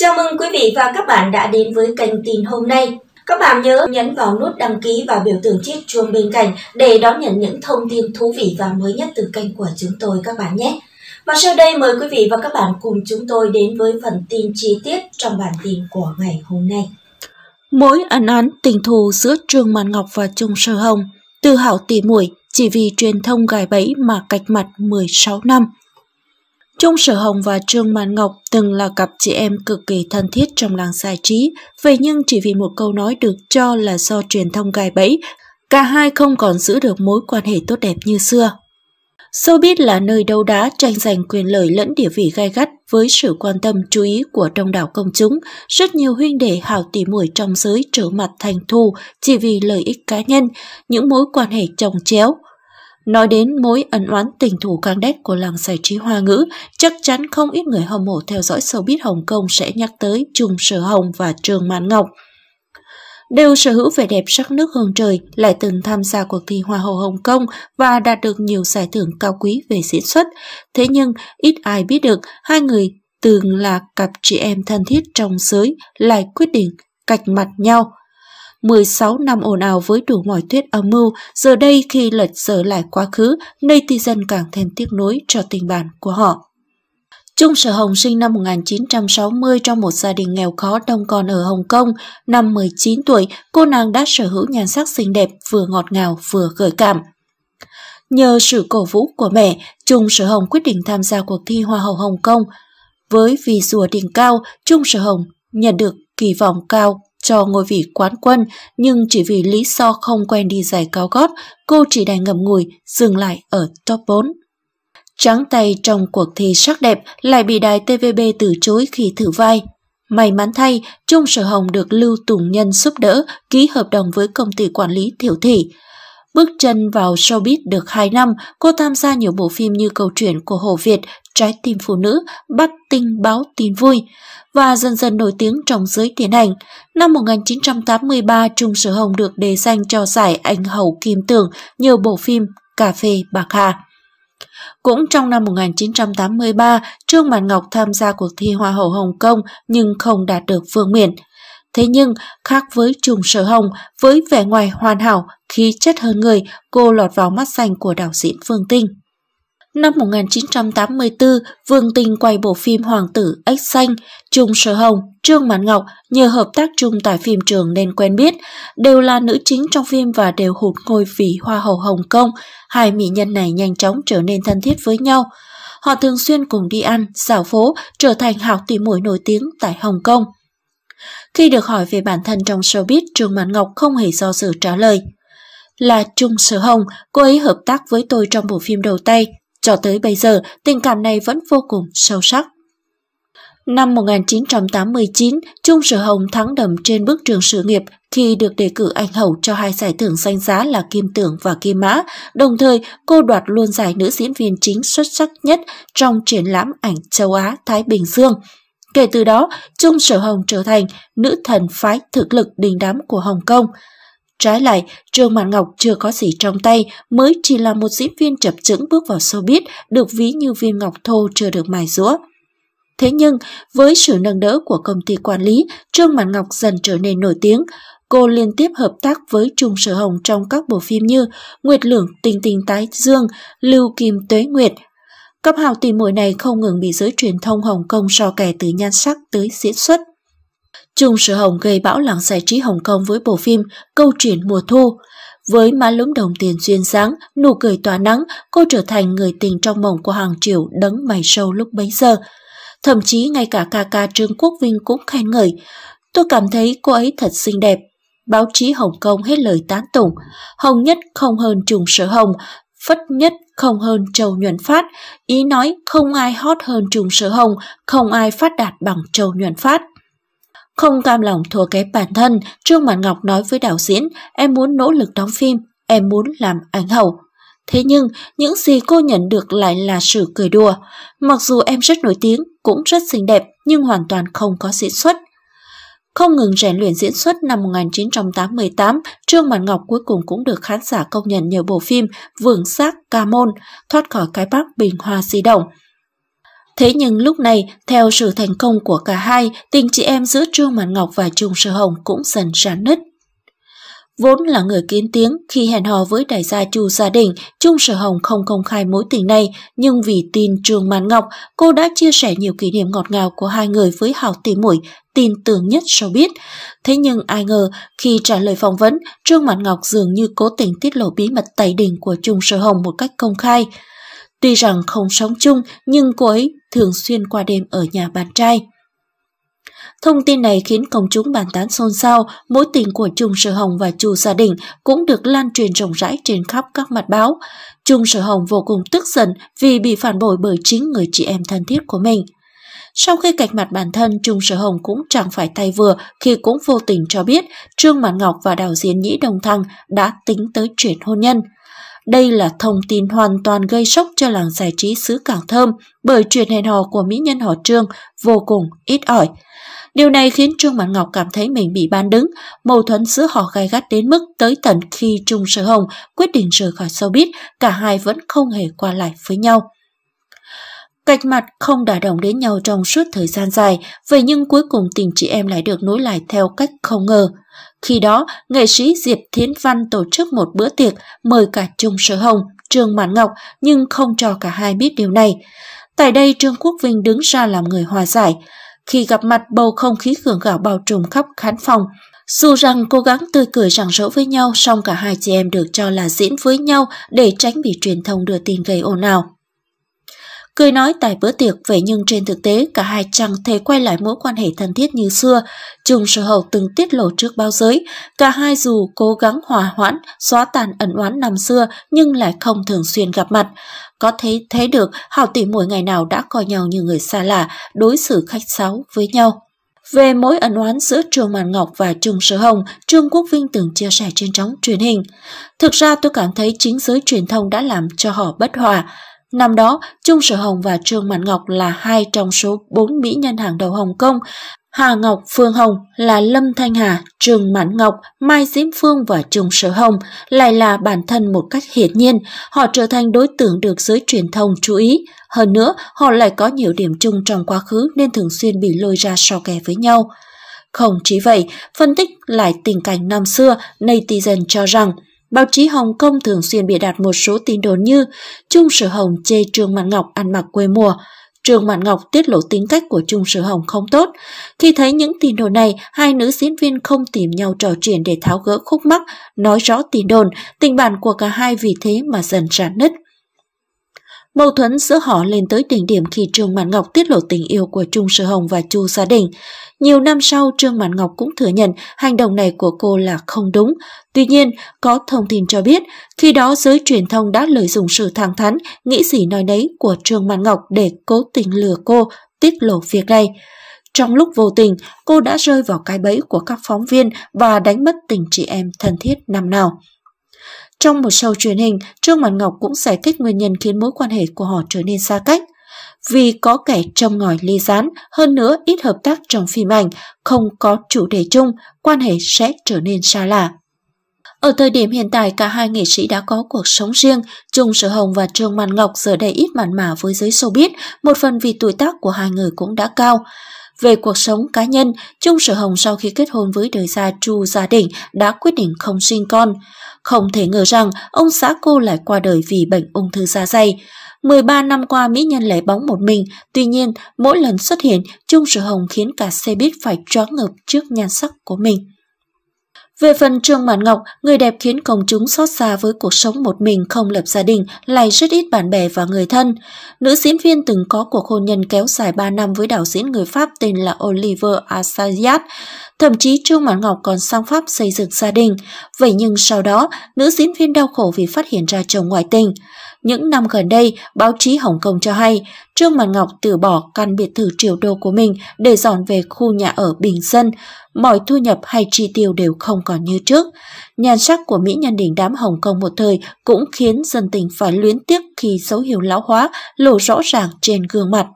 Chào mừng quý vị và các bạn đã đến với kênh tin hôm nay. Các bạn nhớ nhấn vào nút đăng ký và biểu tượng chiếc chuông bên cạnh để đón nhận những thông tin thú vị và mới nhất từ kênh của chúng tôi các bạn nhé. Và sau đây mời quý vị và các bạn cùng chúng tôi đến với phần tin chi tiết trong bản tin của ngày hôm nay. Mối ân oán tình thù giữa Trương Mạn Ngọc và Chung Sở Hồng, Từ Hảo tỉ muội chỉ vì truyền thông gài bẫy mà cạch mặt 16 năm. Chung Sở Hồng và Trương Mạn Ngọc từng là cặp chị em cực kỳ thân thiết trong làng giải trí, vậy nhưng chỉ vì một câu nói được cho là do truyền thông gài bẫy, cả hai không còn giữ được mối quan hệ tốt đẹp như xưa. Showbiz là nơi đấu đá tranh giành quyền lợi lẫn địa vị gay gắt với sự quan tâm chú ý của đông đảo công chúng, rất nhiều huynh đệ hảo tỉ muội trong giới trở mặt thành thù chỉ vì lợi ích cá nhân, những mối quan hệ chồng chéo. Nói đến mối ân oán tình thù căng đét của làng giải trí Hoa ngữ, chắc chắn không ít người hâm mộ theo dõi showbiz Hồng Kông sẽ nhắc tới Chung Sở Hồng và Trương Mạn Ngọc. Đều sở hữu vẻ đẹp sắc nước hương trời, lại từng tham gia cuộc thi Hoa hậu Hồng Kông và đạt được nhiều giải thưởng cao quý về diễn xuất. Thế nhưng, ít ai biết được hai người từng là cặp chị em thân thiết trong giới lại quyết định cạch mặt nhau. 16 năm ồn ào với đủ mọi thuyết âm mưu, giờ đây khi lật dở lại quá khứ, netizen càng thêm tiếc nuối cho tình bạn của họ. Chung Sở Hồng sinh năm 1960 trong một gia đình nghèo khó đông con ở Hồng Kông. Năm 19 tuổi, cô nàng đã sở hữu nhan sắc xinh đẹp, vừa ngọt ngào vừa gợi cảm. Nhờ sự cổ vũ của mẹ, Chung Sở Hồng quyết định tham gia cuộc thi Hoa hậu Hồng Kông. Với vị rùa đỉnh cao, Chung Sở Hồng nhận được kỳ vọng cao cho ngôi vị quán quân, nhưng chỉ vì lý do không quen đi giày cao gót, cô chỉ đành ngậm ngùi dừng lại ở top 4. Trắng tay trong cuộc thi sắc đẹp lại bị đài TVB từ chối khi thử vai. May mắn thay, Chung Sở Hồng được Lưu Tùng Nhân giúp đỡ ký hợp đồng với công ty quản lý Thiểu Thị. Bước chân vào showbiz được 2 năm, cô tham gia nhiều bộ phim như Câu chuyện của Hồ Việt, Trái tim phụ nữ, Bắt tinh báo tin vui và dần dần nổi tiếng trong giới điện ảnh. Năm 1983, Chung Sở Hồng được đề danh cho giải Anh hậu Kim Tưởng nhờ bộ phim Cà phê Bạc Hà. Cũng trong năm 1983, Trương Mạn Ngọc tham gia cuộc thi Hoa hậu Hồng Kông nhưng không đạt được vương miện. Thế nhưng, khác với Chung Sở Hồng, với vẻ ngoài hoàn hảo, khí chất hơn người, cô lọt vào mắt xanh của đạo diễn Vương Tinh. Năm 1984, Vương Tinh quay bộ phim Hoàng tử Ếch Xanh. Chung Sở Hồng, Trương Mạn Ngọc nhờ hợp tác chung tại phim trường nên quen biết, đều là nữ chính trong phim và đều hụt ngôi vị Hoa hậu Hồng Kông. Hai mỹ nhân này nhanh chóng trở nên thân thiết với nhau. Họ thường xuyên cùng đi ăn, dạo phố, trở thành hảo tỉ muội nổi tiếng tại Hồng Kông. Khi được hỏi về bản thân trong showbiz, Trương Mạn Ngọc không hề do dự trả lời. Là Chung Sở Hồng, cô ấy hợp tác với tôi trong bộ phim đầu tay. Cho tới bây giờ, tình cảm này vẫn vô cùng sâu sắc. Năm 1989, Chung Sở Hồng thắng đậm trên bước đường sự nghiệp khi được đề cử Anh hậu cho hai giải thưởng danh giá là Kim Tưởng và Kim Mã. Đồng thời, cô đoạt luôn giải nữ diễn viên chính xuất sắc nhất trong triển lãm ảnh châu Á-Thái Bình Dương. Kể từ đó, Chung Sở Hồng trở thành nữ thần phái thực lực đình đám của Hồng Kông. Trái lại, Trương Mạn Ngọc chưa có gì trong tay, mới chỉ là một diễn viên chập chững bước vào showbiz, được ví như viên ngọc thô chưa được mài giũa. Thế nhưng, với sự nâng đỡ của công ty quản lý, Trương Mạn Ngọc dần trở nên nổi tiếng. Cô liên tiếp hợp tác với Chung Sở Hồng trong các bộ phim như Nguyệt Lưỡng, Tinh Tinh Tái Dương, Lưu Kim Tuế Nguyệt. Cặp hảo tỉ muội này không ngừng bị giới truyền thông Hồng Kông so kè từ nhan sắc tới diễn xuất. Chung Sở Hồng gây bão làng giải trí Hồng Kông với bộ phim Câu chuyện mùa thu. Với má lúm đồng tiền duyên dáng, nụ cười tỏa nắng, cô trở thành người tình trong mộng của hàng triệu đấng mày râu lúc bấy giờ. Thậm chí ngay cả ca ca Trương Quốc Vinh cũng khen ngợi. Tôi cảm thấy cô ấy thật xinh đẹp. Báo chí Hồng Kông hết lời tán tụng. Hồng nhất không hơn Chung Sở Hồng, phất nhất không hơn Châu Nhuận Phát. Ý nói không ai hot hơn Chung Sở Hồng, không ai phát đạt bằng Châu Nhuận Phát. Không cam lòng thua kém bản thân, Trương Mạn Ngọc nói với đạo diễn, em muốn nỗ lực đóng phim, em muốn làm ảnh hậu. Thế nhưng, những gì cô nhận được lại là sự cười đùa. Mặc dù em rất nổi tiếng, cũng rất xinh đẹp, nhưng hoàn toàn không có diễn xuất. Không ngừng rèn luyện diễn xuất, năm 1988, Trương Mạn Ngọc cuối cùng cũng được khán giả công nhận nhờ bộ phim Vườn Xác Ca Môn, thoát khỏi cái bát bình hoa di động. Thế nhưng lúc này, theo sự thành công của cả hai, tình chị em giữa Trương Mạn Ngọc và Chung Sở Hồng cũng dần rạn nứt. Vốn là người kiến tiếng, khi hẹn hò với đại gia Chu Gia Đỉnh, Chung Sở Hồng không công khai mối tình này, nhưng vì tin Trương Mạn Ngọc, cô đã chia sẻ nhiều kỷ niệm ngọt ngào của hai người với hảo tỉ muội tin tưởng nhất cho biết. Thế nhưng ai ngờ, khi trả lời phỏng vấn, Trương Mạn Ngọc dường như cố tình tiết lộ bí mật tày đỉnh của Chung Sở Hồng một cách công khai. Tuy rằng không sống chung, nhưng cô ấy thường xuyên qua đêm ở nhà bạn trai. Thông tin này khiến công chúng bàn tán xôn xao, mối tình của Chung Sở Hồng và Chu Gia Đỉnh cũng được lan truyền rộng rãi trên khắp các mặt báo. Chung Sở Hồng vô cùng tức giận vì bị phản bội bởi chính người chị em thân thiết của mình. Sau khi cạch mặt bản thân, Chung Sở Hồng cũng chẳng phải tay vừa khi cũng vô tình cho biết Trương Mạn Ngọc và đạo diễn Nhĩ Đồng Thăng đã tính tới chuyện hôn nhân. Đây là thông tin hoàn toàn gây sốc cho làng giải trí xứ Cảng Thơm bởi chuyện hẹn hò của mỹ nhân họ Trương vô cùng ít ỏi. Điều này khiến Trương Mạn Ngọc cảm thấy mình bị bán đứng, mâu thuẫn giữa họ gay gắt đến mức tới tận khi Chung Sở Hồng quyết định rời khỏi showbiz, cả hai vẫn không hề qua lại với nhau. Cạch mặt không đả động đến nhau trong suốt thời gian dài, vậy nhưng cuối cùng tình chị em lại được nối lại theo cách không ngờ. Khi đó, nghệ sĩ Diệp Thiến Văn tổ chức một bữa tiệc mời cả Chung Sở Hồng, Trương Mạn Ngọc nhưng không cho cả hai biết điều này. Tại đây, Trương Quốc Vinh đứng ra làm người hòa giải. Khi gặp mặt, bầu không khí gượng gạo bao trùm khắp khán phòng. Dù rằng cố gắng tươi cười rạng rỡ với nhau, song cả hai chị em được cho là diễn với nhau để tránh bị truyền thông đưa tin gây ồn ào. Cười nói tại bữa tiệc, vậy nhưng trên thực tế cả hai chẳng thể quay lại mối quan hệ thân thiết như xưa. Chung Sở Hồng từng tiết lộ trước báo giới, cả hai dù cố gắng hòa hoãn, xóa tàn ẩn oán năm xưa nhưng lại không thường xuyên gặp mặt. Có thể thấy được hảo tỉ muội ngày nào đã coi nhau như người xa lạ, đối xử khách sáo với nhau. Về mối ẩn oán giữa Trương Mạn Ngọc và Chung Sở Hồng, Trương Quốc Vinh từng chia sẻ trên sóng truyền hình. Thực ra tôi cảm thấy chính giới truyền thông đã làm cho họ bất hòa. Năm đó, Chung Sở Hồng và Trương Mạn Ngọc là hai trong số 4 mỹ nhân hàng đầu Hồng Kông. Hà Ngọc Phương Hồng là Lâm Thanh Hà, Trương Mạn Ngọc, Mai Diễm Phương và Chung Sở Hồng lại là bản thân một cách hiển nhiên. Họ trở thành đối tượng được giới truyền thông chú ý. Hơn nữa, họ lại có nhiều điểm chung trong quá khứ nên thường xuyên bị lôi ra so kè với nhau. Không chỉ vậy, phân tích lại tình cảnh năm xưa, netizen cho rằng báo chí Hồng Kông thường xuyên bịa đặt một số tin đồn như Chung Sở Hồng chê Trương Mạn Ngọc ăn mặc quê mùa, Trương Mạn Ngọc tiết lộ tính cách của Chung Sở Hồng không tốt. Khi thấy những tin đồn này, hai nữ diễn viên không tìm nhau trò chuyện để tháo gỡ khúc mắc, nói rõ tin đồn, tình bạn của cả hai vì thế mà dần rạn nứt. Mâu thuẫn giữa họ lên tới đỉnh điểm khi Trương Mạn Ngọc tiết lộ tình yêu của Chung Sở Hồng và Chu Gia Đỉnh. Nhiều năm sau, Trương Mạn Ngọc cũng thừa nhận hành động này của cô là không đúng. Tuy nhiên, có thông tin cho biết, khi đó giới truyền thông đã lợi dụng sự thẳng thắn, nghĩ gì nói nấy của Trương Mạn Ngọc để cố tình lừa cô, tiết lộ việc này. Trong lúc vô tình, cô đã rơi vào cái bẫy của các phóng viên và đánh mất tình chị em thân thiết năm nào. Trong một show truyền hình, Trương Mạn Ngọc cũng giải thích nguyên nhân khiến mối quan hệ của họ trở nên xa cách. Vì có kẻ trông ngòi ly gián, hơn nữa ít hợp tác trong phim ảnh, không có chủ đề chung, quan hệ sẽ trở nên xa lạ. Ở thời điểm hiện tại, cả hai nghệ sĩ đã có cuộc sống riêng. Chung Sở Hồng và Trương Mạn Ngọc giờ đây ít mặn mà với giới showbiz, một phần vì tuổi tác của hai người cũng đã cao. Về cuộc sống cá nhân, Chung Sở Hồng sau khi kết hôn với đời gia Chu Gia Đỉnh đã quyết định không sinh con. Không thể ngờ rằng ông xã cô lại qua đời vì bệnh ung thư dạ dày. 13 năm qua mỹ nhân lẻ bóng một mình, tuy nhiên mỗi lần xuất hiện, Chung Sở Hồng khiến cả xe buýt phải choáng ngợp trước nhan sắc của mình. Về phần Trương Mạn Ngọc, người đẹp khiến công chúng xót xa với cuộc sống một mình không lập gia đình, lại rất ít bạn bè và người thân. Nữ diễn viên từng có cuộc hôn nhân kéo dài 3 năm với đạo diễn người Pháp tên là Olivier Assayas. Thậm chí Trương Mạn Ngọc còn sang Pháp xây dựng gia đình. Vậy nhưng sau đó, nữ diễn viên đau khổ vì phát hiện ra chồng ngoại tình. Những năm gần đây, báo chí Hồng Kông cho hay Trương Mạn Ngọc từ bỏ căn biệt thự triệu đô của mình để dọn về khu nhà ở bình dân. Mọi thu nhập hay chi tiêu đều không còn như trước. Nhan sắc của mỹ nhân đỉnh đám Hồng Kông một thời cũng khiến dân tình phải luyến tiếc khi dấu hiệu lão hóa lộ rõ ràng trên gương mặt.